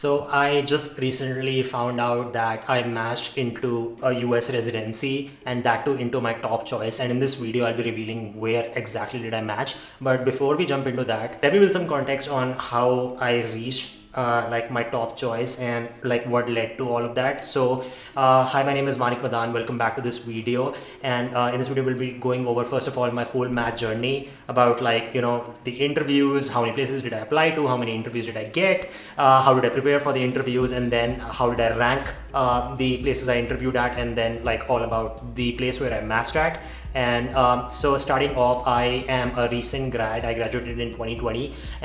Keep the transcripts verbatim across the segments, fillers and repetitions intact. So I just recently found out that I matched into a U S residency, and that too into my top choice. And in this video, I'll be revealing where exactly did I match. But before we jump into that, let me give some context on how I reached Uh, like my top choice and like what led to all of that. So uh, hi, my name is Manik Madaan. Welcome back to this video. And uh, in this video, we'll be going over, first of all, my whole match journey, about like, you know, the interviews, how many places did I apply to, how many interviews did I get, uh, how did I prepare for the interviews, and then how did I rank uh, the places I interviewed at, and then like all about the place where I matched at. And um, so starting off, I am a recent grad. I graduated in twenty twenty,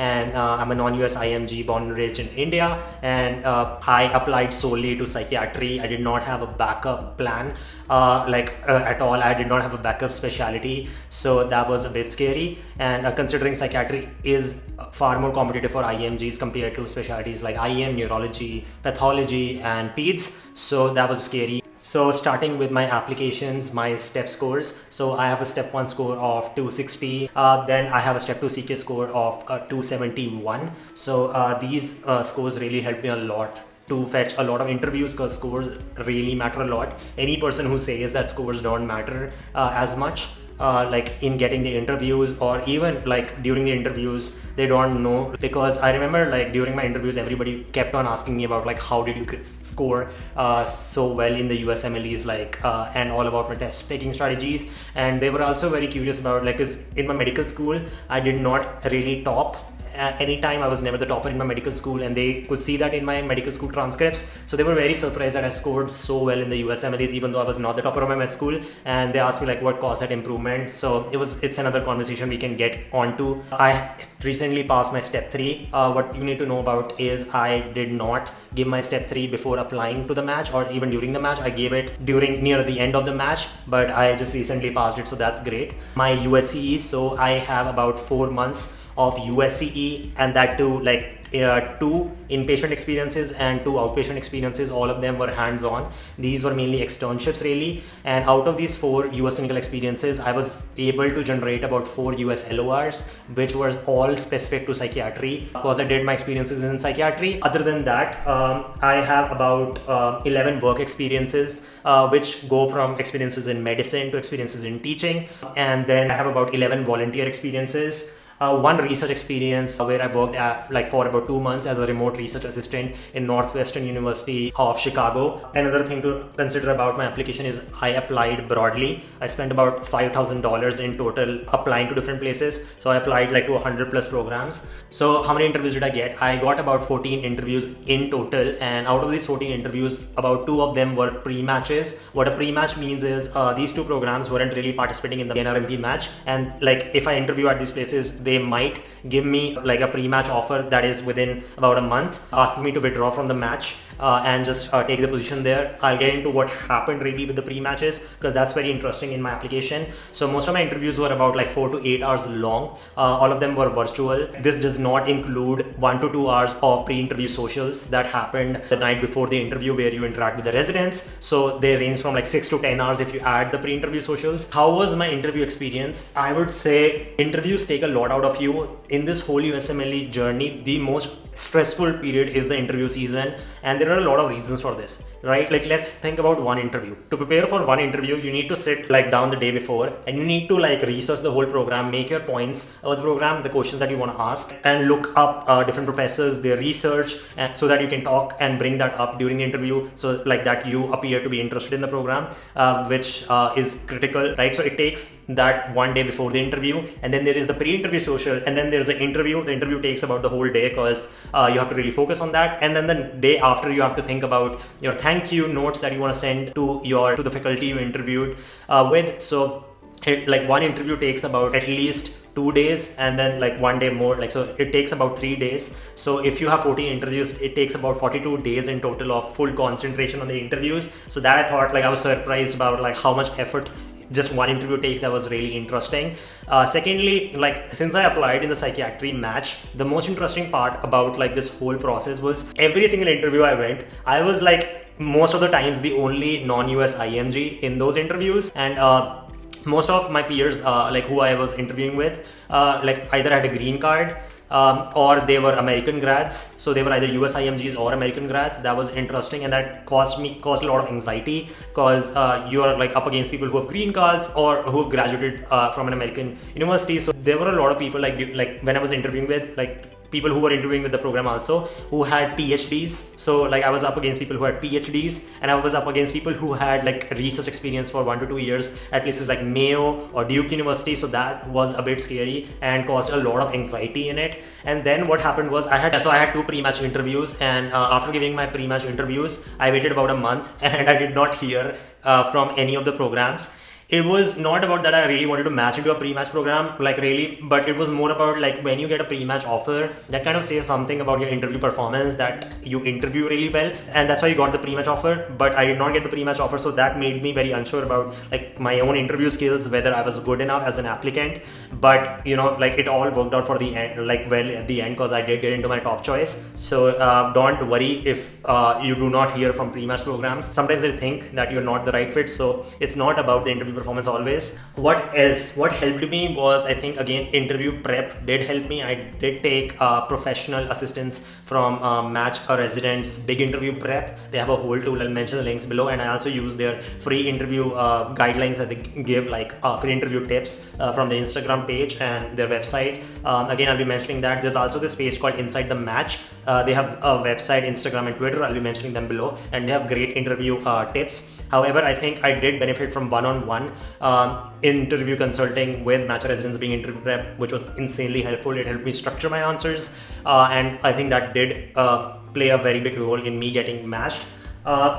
and uh, I'm a non-U S I M G, born and raised in India. And uh, I applied solely to psychiatry. I did not have a backup plan, uh, like uh, at all. I did not have a backup specialty. So that was a bit scary. And uh, considering psychiatry is far more competitive for I M Gs compared to specialties like I E M, neurology, pathology, and peds. So that was scary. So starting with my applications, my step scores. So I have a step one score of two sixty. Uh, then I have a step two C K score of uh, two seventy-one. So uh, these uh, scores really helped me a lot to fetch a lot of interviews, because scores really matter a lot. Any person who says that scores don't matter uh, as much, Uh, like in getting the interviews, or even like during the interviews, they don't know. Because I remember like during my interviews, everybody kept on asking me about like how did you score uh, so well in the U S M L Es, like uh, and all about my test taking strategies. And they were also very curious about like, because in my medical school, I did not really top. At any time, I was never the topper in my medical school, and they could see that in my medical school transcripts. So they were very surprised that I scored so well in the U S M L Es, even though I was not the topper of my med school. And they asked me like what caused that improvement. So it was, it's another conversation we can get onto. I recently passed my step three. Uh, what you need to know about is I did not give my step three before applying to the match or even during the match. I gave it during near the end of the match, but I just recently passed it, so that's great. My U S C E, so I have about four months of U S C E, and that too like uh, two inpatient experiences and two outpatient experiences. All of them were hands-on. These were mainly externships really, and out of these four U S clinical experiences, I was able to generate about four U S L O Rs, which were all specific to psychiatry, because I did my experiences in psychiatry. Other than that, um, I have about uh, eleven work experiences, uh, which go from experiences in medicine to experiences in teaching, and then I have about eleven volunteer experiences. Uh, one research experience where I worked at, like for about two months as a remote research assistant in Northwestern University of Chicago. Another thing to consider about my application is I applied broadly. I spent about five thousand dollars in total applying to different places. So I applied like to one hundred plus programs. So how many interviews did I get? I got about fourteen interviews in total. And out of these fourteen interviews, about two of them were pre-matches. What a pre-match means is uh, these two programs weren't really participating in the N R M P match. And like if I interview at these places, they They might give me like a pre-match offer that is within about a month, asking me to withdraw from the match uh, and just uh, take the position there. I'll get into what happened really with the pre-matches, because that's very interesting in my application. So most of my interviews were about like four to eight hours long. Uh, all of them were virtual. This does not include one to two hours of pre-interview socials that happened the night before the interview, where you interact with the residents. So they range from like six to ten hours if you add the pre-interview socials. How was my interview experience? I would say interviews take a lot out of you. In this whole U S M L E journey, the most stressful period is the interview season, and there are a lot of reasons for this, right? Like let's think about one interview. To prepare for one interview, you need to sit like down the day before, and you need to like research the whole program, make your points of the program, the questions that you want to ask, and look up uh, different professors, their research, and so that you can talk and bring that up during the interview, so like that you appear to be interested in the program, uh, which uh, is critical, right? So it takes that one day before the interview, and then there is the pre-interview social, and then there's the interview. The interview takes about the whole day, because Uh, you have to really focus on that. And then the day after, you have to think about your thank you notes that you want to send to your to the faculty you interviewed uh, with. So it, like one interview takes about at least two days, and then like one day more, like so it takes about three days. So if you have fourteen interviews, it takes about forty-two days in total of full concentration on the interviews. So that I thought, like I was surprised about like how much effort just one interview takes. That was really interesting. Uh, secondly, like since I applied in the psychiatry match, the most interesting part about like this whole process was every single interview I went, I was like most of the times the only non-U S I M G in those interviews. And uh, most of my peers uh, like who I was interviewing with, uh, like either had a green card, um, or they were American grads. So they were either U S I M Gs or American grads. That was interesting, and that caused me caused a lot of anxiety, because uh, you are like up against people who have green cards or who have graduated uh, from an American university. So there were a lot of people like like when I was interviewing with like. people who were interviewing with the program also, who had PhDs. So like I was up against people who had PhDs, and I was up against people who had like research experience for one to two years at places like Mayo or Duke University. So that was a bit scary and caused a lot of anxiety in it. And then what happened was I had, so I had two pre-match interviews, and uh, after giving my pre-match interviews, I waited about a month and I did not hear uh, from any of the programs. It was not about that I really wanted to match into a pre-match program, like really, but it was more about like when you get a pre-match offer, that kind of says something about your interview performance, that you interview really well, and that's why you got the pre-match offer. But I did not get the pre-match offer, so that made me very unsure about like my own interview skills, whether I was good enough as an applicant. But you know, like it all worked out for the end, like well at the end, because I did get into my top choice. So uh, don't worry if uh, you do not hear from pre-match programs. Sometimes they think that you're not the right fit, so it's not about the interview performance always. What else? What helped me was, I think again, interview prep did help me. I did take uh, professional assistance from uh, Match Residents, Big Interview Prep. They have a whole tool. I'll mention the links below, and I also use their free interview uh, guidelines that they give, like uh, free interview tips uh, from their Instagram page and their website. Um, again, I'll be mentioning that. There's also this page called Inside the Match. Uh, they have a website, Instagram, and Twitter. I'll be mentioning them below, and they have great interview uh, tips. However, I think I did benefit from one-on-one um, interview consulting with Match Residents, Being Interview Prep, which was insanely helpful. It helped me structure my answers, uh, and I think that did uh, play a very big role in me getting matched. Uh,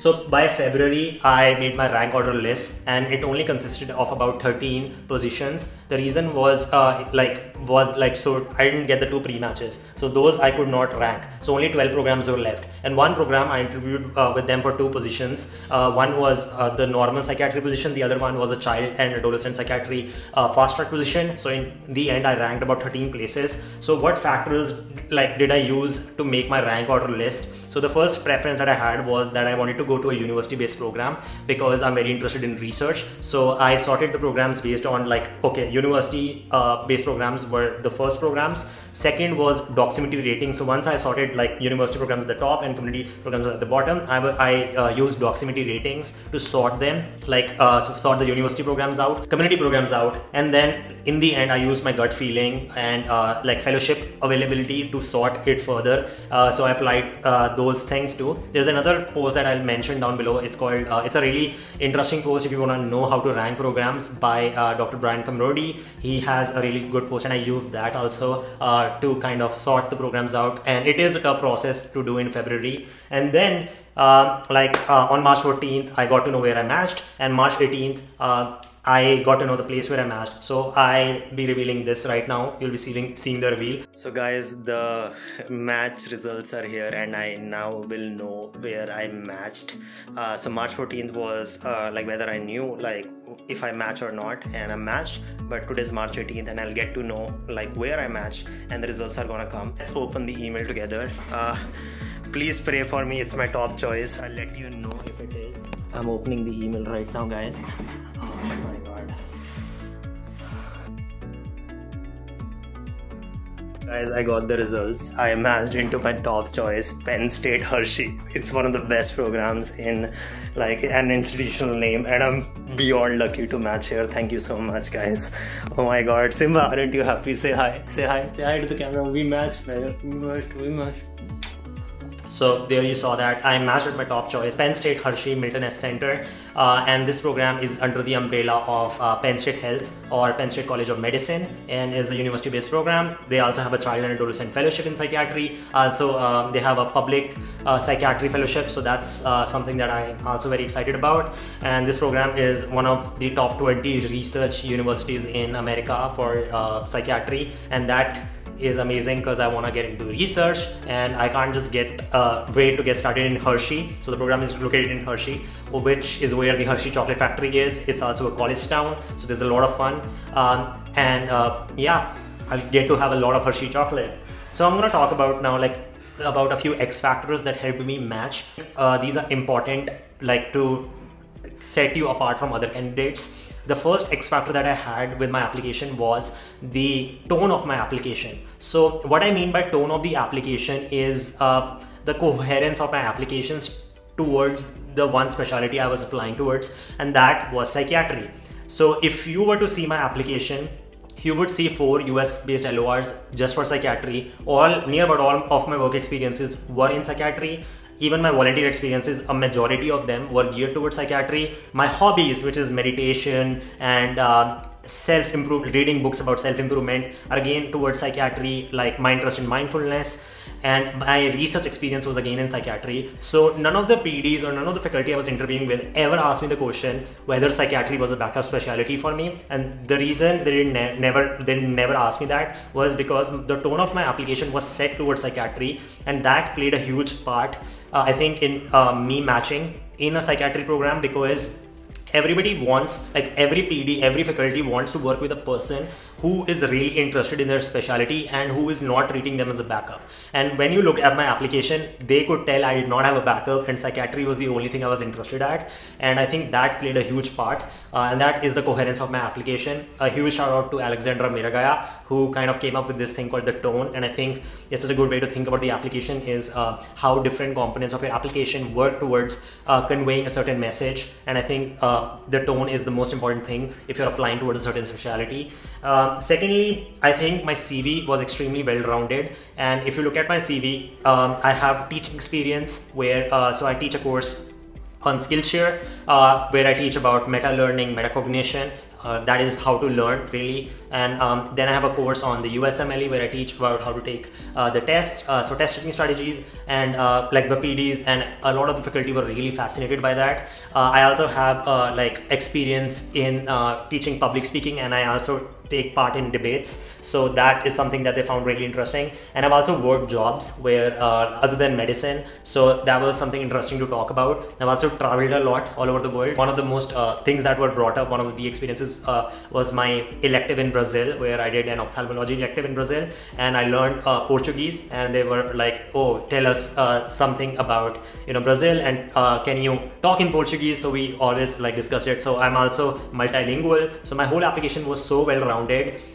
So by February, I made my rank order list, and it only consisted of about thirteen positions. The reason was uh, like was like so I didn't get the two pre-matches, so those I could not rank. So only twelve programs were left, and one program I interviewed uh, with them for two positions. Uh, one was uh, the normal psychiatry position, the other one was a child and adolescent psychiatry uh, fast track position. So in the end, I ranked about thirteen places. So what factors like did I use to make my rank order list? So the first preference that I had was that I wanted to go to a university-based program, because I'm very interested in research. So I sorted the programs based on like, okay, university-based uh, programs were the first programs. Second was Doximity rating. So once I sorted like university programs at the top and community programs at the bottom, I, I uh, used Doximity ratings to sort them, like uh, so sort the university programs out, community programs out. And then in the end, I used my gut feeling and uh, like fellowship availability to sort it further. Uh, so I applied uh, those things too. There's another post that I'll mention down below. It's called, uh, it's a really interesting post if you want to know how to rank programs, by uh, Doctor Brian Camrodi. He has a really good post, and I use that also uh, to kind of sort the programs out. And it is a tough process to do in February. And then uh, like uh, on March fourteenth, I got to know where I matched, and March eighteenth, uh, I got to know the place where I matched. So I'll be revealing this right now. You'll be seeing, seeing the reveal. So guys, the match results are here, and I now will know where I matched. Uh, so March fourteenth was uh, like whether I knew like if I match or not, and I matched. But today's March eighteenth, and I'll get to know like where I matched, and the results are gonna come. Let's open the email together. Uh, please pray for me. It's my top choice. I'll let you know if it is. I'm opening the email right now, guys. Oh my god. Guys, I got the results. I matched into my top choice, Penn State Hershey. It's one of the best programs in like an institutional name, and I'm beyond lucky to match here. Thank you so much, guys. Oh my god. Simba, aren't you happy? Say hi. Say hi. Say hi to the camera. We matched. We matched. We matched. So there you saw that I matched at my top choice, Penn State Hershey, Milton S. Center, uh, and this program is under the umbrella of uh, Penn State Health or Penn State College of Medicine, and is a university-based program. They also have a child and adolescent fellowship in psychiatry. Also, uh, they have a public uh, psychiatry fellowship, so that's uh, something that I'm also very excited about. And this program is one of the top twenty research universities in America for uh, psychiatry, and that is amazing because I want to get into research, and I can't just get a uh, way to get started in Hershey. So the program is located in Hershey, which is where the Hershey Chocolate Factory is. It's also a college town, so there's a lot of fun. Um, and uh, yeah, I'll get to have a lot of Hershey chocolate. So I'm going to talk about now like about a few X factors that helped me match. Uh, these are important like to set you apart from other candidates. the first X factor that I had with my application was the tone of my application. So what I mean by tone of the application is uh, the coherence of my applications towards the one specialty I was applying towards, and that was psychiatry. So if you were to see my application, you would see four U S based L O Rs just for psychiatry. All near about all of my work experiences were in psychiatry. Even my volunteer experiences, a majority of them were geared towards psychiatry. My hobbies, which is meditation and uh, self-improvement, reading books about self-improvement, are again towards psychiatry, like my interest in mindfulness. And my research experience was again in psychiatry. So none of the P Ds or none of the faculty I was interviewing with ever asked me the question whether psychiatry was a backup specialty for me. And the reason they didn't ne never they never asked me that was because the tone of my application was set towards psychiatry, and that played a huge part, uh, I think, in uh, me matching in a psychiatry program, because everybody wants, like every P D, every faculty wants to work with a person who is really interested in their specialty and who is not treating them as a backup. And when you look at my application, they could tell I did not have a backup, and psychiatry was the only thing I was interested at. And I think that played a huge part. Uh, and that is the coherence of my application. A huge shout out to Alexandra Miragaya, who kind of came up with this thing called the tone. And I think it's such a good way to think about the application is uh, how different components of your application work towards uh, conveying a certain message. And I think uh, the tone is the most important thing if you're applying towards a certain specialty. Uh, secondly, I think my C V was extremely well-rounded. And if you look at my C V, um, I have teaching experience where, uh, so I teach a course on Skillshare, uh, where I teach about meta-learning, metacognition. Uh, that is how to learn, really. And um, then I have a course on the U S M L E where I teach about how to take uh, the test, uh, so test taking strategies, and uh, like the P Ds, and a lot of the faculty were really fascinated by that. Uh, I also have uh, like experience in uh, teaching public speaking, and I also take part in debates. So that is something that they found really interesting. And I've also worked jobs where uh, other than medicine. So that was something interesting to talk about. I've also traveled a lot all over the world. One of the most uh, things that were brought up, one of the experiences uh, was my elective in Brazil, where I did an ophthalmology elective in Brazil, and I learned uh, Portuguese, and they were like, oh, tell us uh, something about, you know, Brazil, and uh, can you talk in Portuguese? So we always like discussed it. So I'm also multilingual. So my whole application was so well-rounded.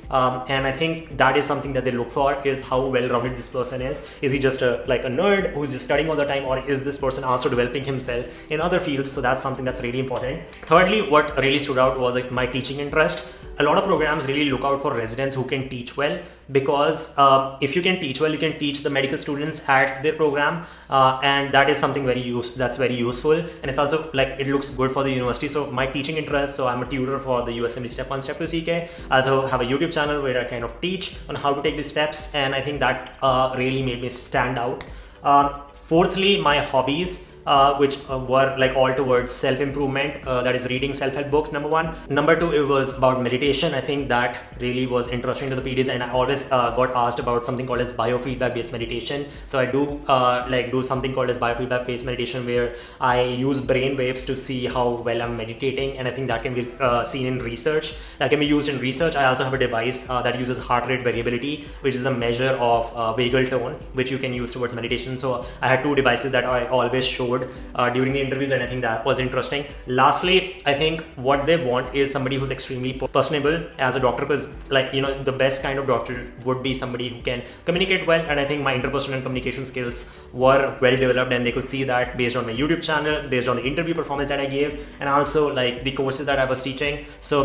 Um, and I think that is something that they look for, is how well-rounded this person is. Is he just a, like a nerd who's just studying all the time, or is this person also developing himself in other fields? So that's something that's really important. Thirdly, what really stood out was like my teaching interest. A lot of programs really look out for residents who can teach well, because uh, if you can teach well, you can teach the medical students at their program, uh, and that is something very use that's very useful, and it's also like it looks good for the university. So my teaching interest, so I'm a tutor for the U S M L E Step one, Step two C K. I also have a YouTube channel where I kind of teach on how to take these steps, and I think that uh, really made me stand out. Uh, fourthly, my hobbies. Uh, which uh, were like all towards self-improvement, uh, that is reading self-help books, number one. Number two, it was about meditation. I think that really was interesting to the P Ds, and I always uh, got asked about something called as biofeedback based meditation. So I do uh, like do something called as biofeedback based meditation, where I use brain waves to see how well I'm meditating, and I think that can be uh, seen in research, that can be used in research. I also have a device uh, that uses heart rate variability, which is a measure of uh, vagal tone, which you can use towards meditation. So I had two devices that I always showed Uh, during the interviews, and I think that was interesting. Lastly, I think what they want is somebody who's extremely personable as a doctor, because like, you know, the best kind of doctor would be somebody who can communicate well, and I think my interpersonal communication skills were well developed, and they could see that based on my YouTube channel, based on the interview performance that I gave, and also like the courses that I was teaching. So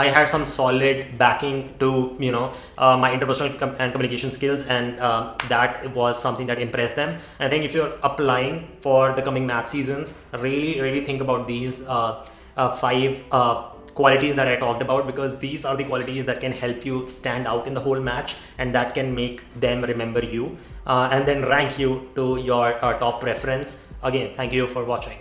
I had some solid backing to, you know, uh, my interpersonal com and communication skills, and uh, that was something that impressed them. And I think if you're applying for the coming math seasons, really, really think about these uh, uh, five uh, qualities that I talked about, because these are the qualities that can help you stand out in the whole match, and that can make them remember you uh, and then rank you to your uh, top preference. Again, thank you for watching.